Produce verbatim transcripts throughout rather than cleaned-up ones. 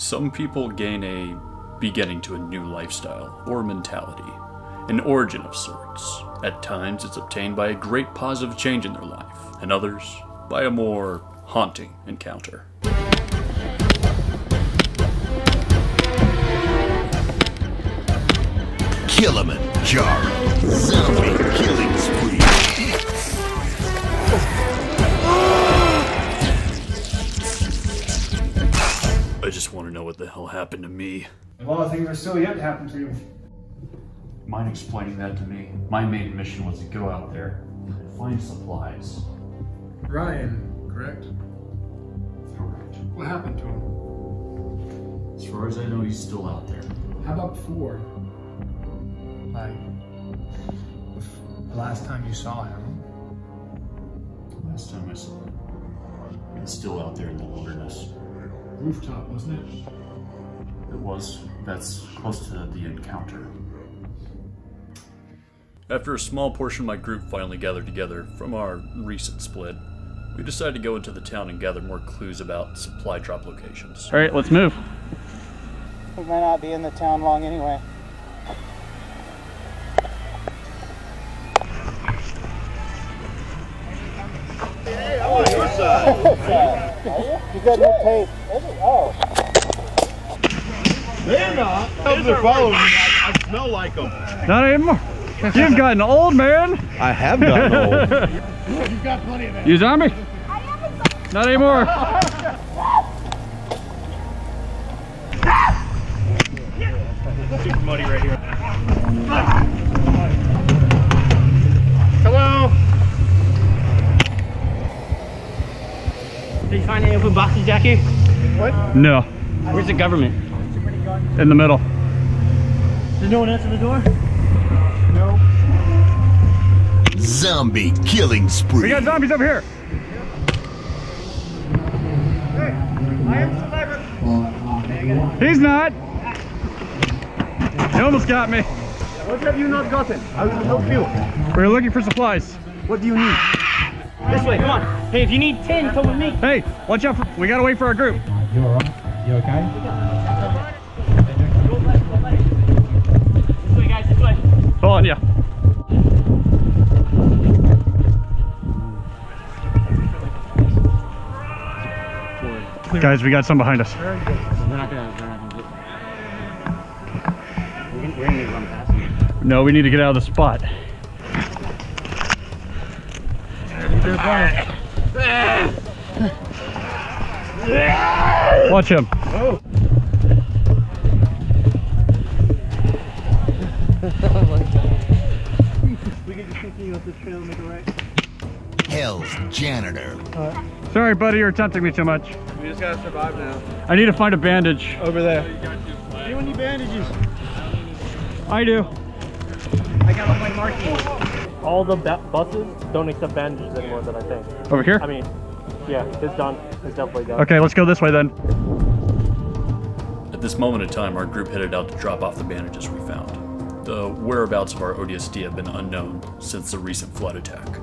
Some people gain a beginning to a new lifestyle or mentality, an origin of sorts. At times it's obtained by a great positive change in their life, and others by a more haunting encounter. Kilimanjaro, zombie killing spree. I just want to know what the hell happened to me. A lot of things are still yet to happen to you. Mind explaining that to me? My main mission was to go out there and find supplies. Ryan, correct? Correct. What happened to him? As far as I know, he's still out there. How about before? Like, the last time you saw him? Last time I saw him. He was still out there in the wilderness. Rooftop, wasn't it? It was. That's close to the encounter. After a small portion of my group finally gathered together from our recent split, we decided to go into the town and gather more clues about supply drop locations. Alright, let's move. We might not be in the town long anyway. Hey, I'm on your side. Are you? You got no tape. Oh. They're not. They're following me. I, I smell like them. Not anymore. You've gotten old, man. I have gotten old. You've got plenty of that. You zombie? I haven't. Not anymore. Super muddy right here. Hello. Did you find any open boxes, Jackie? What? No. Where's the government? In the middle. Did no one answer the door? No. Zombie killing spree. We got zombies over here. Hey, I am survivor. He's not. He almost got me. What have you not gotten? I will help you. We're looking for supplies. What do you need? This way, come on. Hey, if you need ten, come with me. Hey, watch out. For, we gotta wait for our group. You alright? You okay? This way, guys, this way. Hold on, yeah. Guys, we got some behind us. We're not gonna, we're not gonna get them. We're gonna run past them. No, we need to get out of the spot. Watch him. Oh. We can just continue up the trail and make a right. Hell's janitor. Uh, Sorry, buddy, you're tempting me too much. We just gotta survive now. I need to find a bandage. Over there. Anyone need bandages? I do. I got all my markings. All the buses don't accept bandages anymore, then I think. Over here? I mean, yeah, it's done. It's definitely done. Okay, let's go this way then. At this moment in time, our group headed out to drop off the bandages we found. The whereabouts of our O D S T have been unknown since the recent flood attack.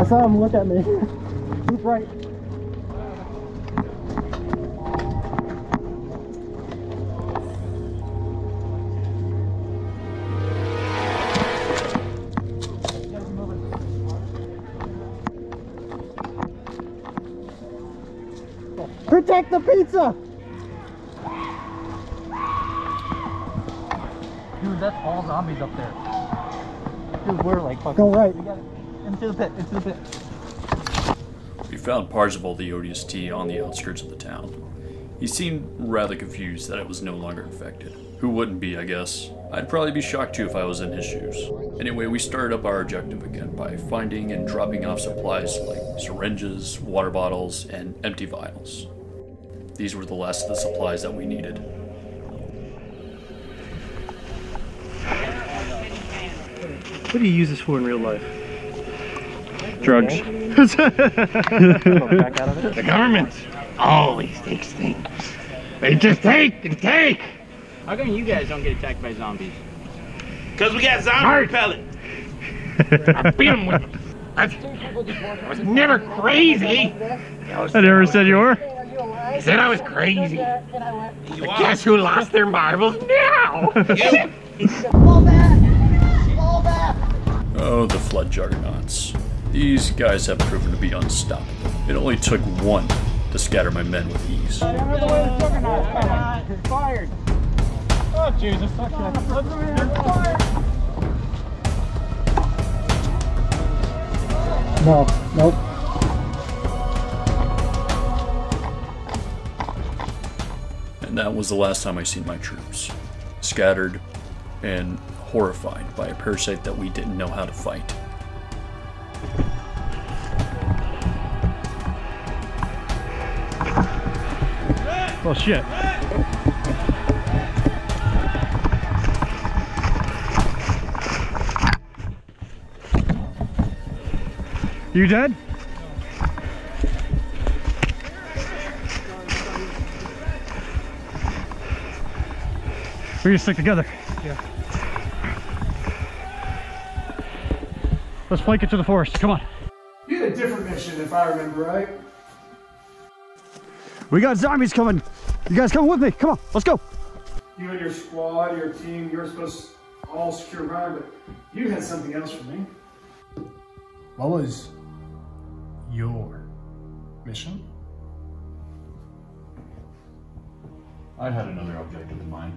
I saw him look at me. Move right. Protect the pizza! Dude, that's all zombies up there. Dude, we're like fucking... Go right. Into the pit, into the pit. We found Parzival the O D S T on the outskirts of the town. He seemed rather confused that I was no longer infected. Who wouldn't be, I guess? I'd probably be shocked too if I was in his shoes. Anyway, we started up our objective again by finding and dropping off supplies like syringes, water bottles, and empty vials. These were the last of the supplies that we needed. What do you use this for in real life? Drugs. The government always takes things. They just take and take. How come you guys don't get attacked by zombies? Because we got zombie Art. repellent. I beat them with them. I was never crazy. I, was I never said you were. He said I was crazy. But guess who lost their marbles now? Fall back! Fall back! Oh, the Flood juggernauts. These guys have proven to be unstoppable. It only took one to scatter my men with ease. Fired! Oh, Jesus! No, nope. And that was the last time I seen my troops. Scattered and horrified by a parasite that we didn't know how to fight. Oh shit. You dead? We're gonna stick together. Yeah. Let's flank it to the forest. Come on. You had a different mission, if I remember right. We got zombies coming. You guys come with me. Come on, let's go. You and your squad, your team, you were supposed to all secure ground, but you had something else for me. What was your mission? I had another objective in mind.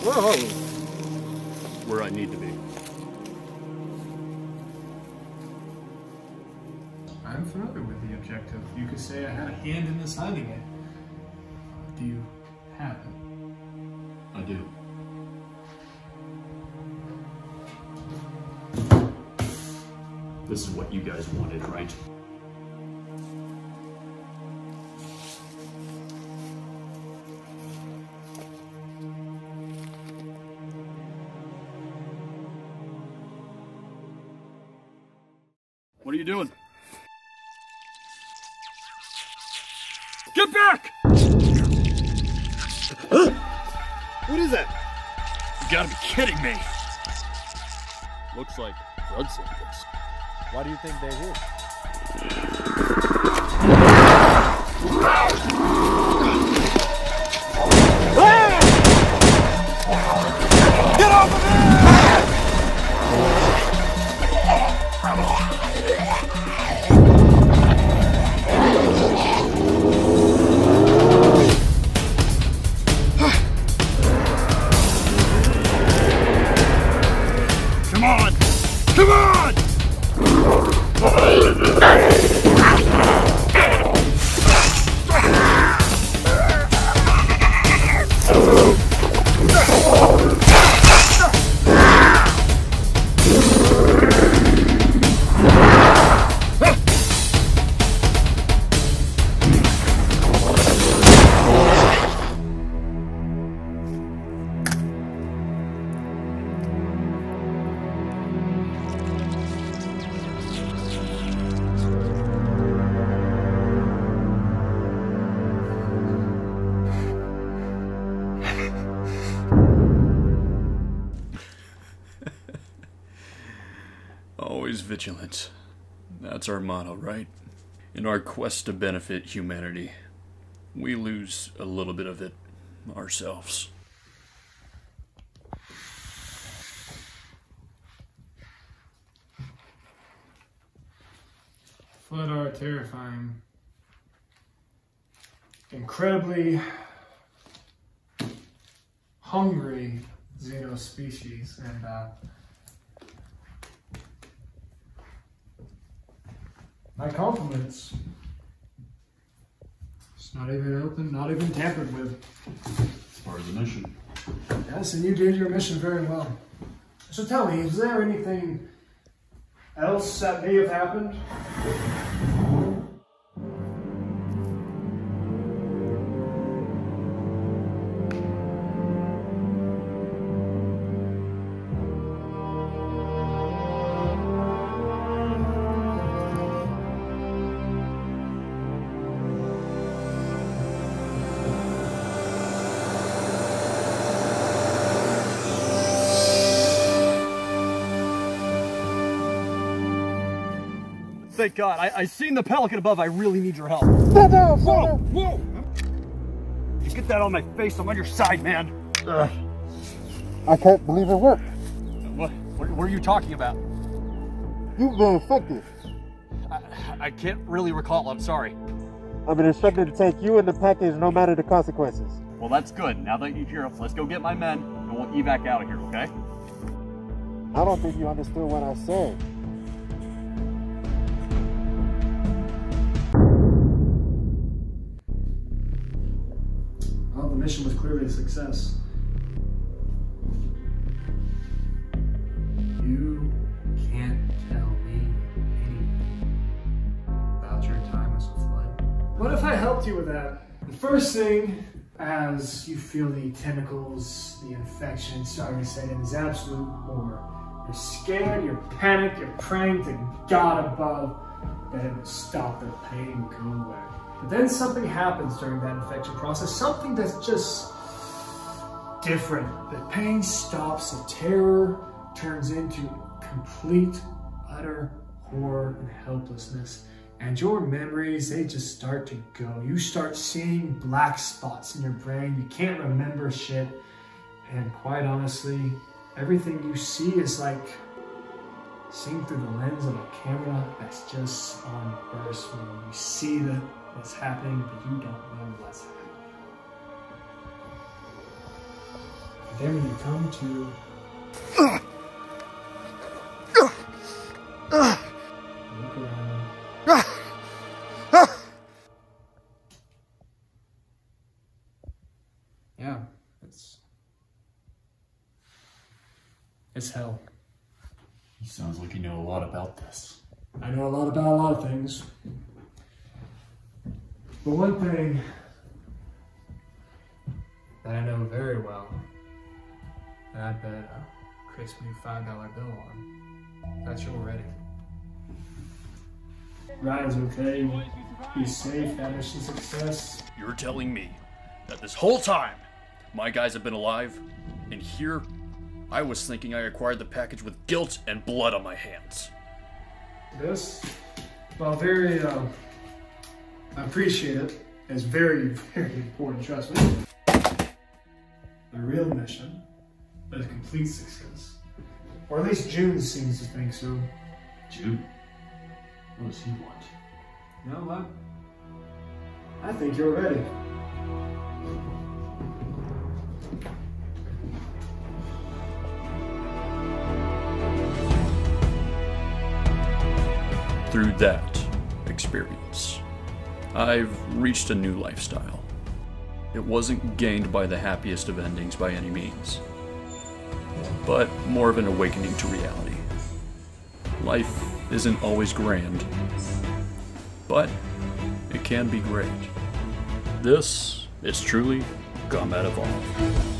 Where are we? Where I need to be. I'm familiar with the objective. You could say I had a hand in deciding it. Do you have it? I do. This is what you guys wanted, right? What are you doing? Get back! What is that? You gotta be kidding me. Looks like blood samples. Why do you think they're here? Get off of Come on! Always vigilant. That's our motto, right? In our quest to benefit humanity, we lose a little bit of it ourselves. Flood are terrifying. Incredibly hungry xenospecies, and uh, my compliments. It's not even open, not even tampered with. As far as the mission. Yes, and you did your mission very well. So tell me, is there anything else that may have happened? Thank God, I, I seen the pelican above. I really need your help. Whoa, whoa, whoa! You get that on my face, I'm on your side, man. Ugh. I can't believe it worked. What, what, what are you talking about? You've been infected. I, I can't really recall, I'm sorry. I've been instructed to take you and the package no matter the consequences. Well, that's good. Now that you're up, let's go get my men and we'll evac out of here, okay? I don't think you understood what I said. The mission was clearly a success. You can't tell me anything about your time as a Flood. What if I helped you with that? The first thing, as you feel the tentacles, the infection starting to set in, is absolute horror. You're scared, you're panicked, you're praying to God above that it will stop the pain and go away. But then something happens during that infection process, something that's just different. The pain stops, the terror turns into complete, utter horror and helplessness. And your memories, they just start to go. You start seeing black spots in your brain. You can't remember shit. And quite honestly, everything you see is like seen through the lens of a camera that's just on burst mode. You see the what's happening, but you don't know what's happening. And then when you come to look around. Yeah, it's it's hell. He sounds like you know a lot about this. I know a lot about a lot of things. But one thing that I know very well, and I bet a crisp new five dollar bill on, that's your wedding. Ryan's okay, he's safe, that mission success. You're telling me that this whole time my guys have been alive, and here I was thinking I acquired the package with guilt and blood on my hands. This, well, very, uh, I appreciate it. It's very, very important, trust me. The real mission is a complete success. Or at least June seems to think so. June? What does he want? You know what? I think you're ready. Through that experience, I've reached a new lifestyle. It wasn't gained by the happiest of endings by any means, but more of an awakening to reality. Life isn't always grand, but it can be great. This is truly Combat Evolved.